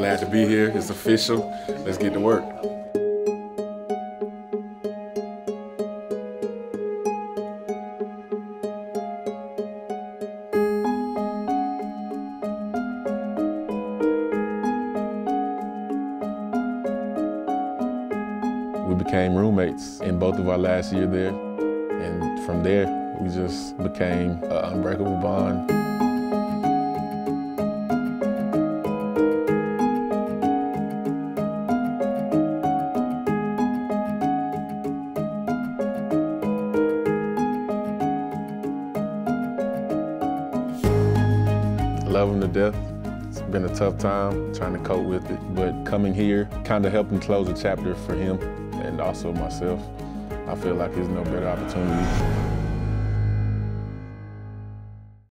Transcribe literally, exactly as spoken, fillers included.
Glad to be here. It's official. Let's get to work. We became roommates in both of our last year there, and from there we just became an unbreakable bond. Love him to death. It's been a tough time trying to cope with it, but coming here kind of helped him close a chapter for him and also myself. I feel like there's no better opportunity.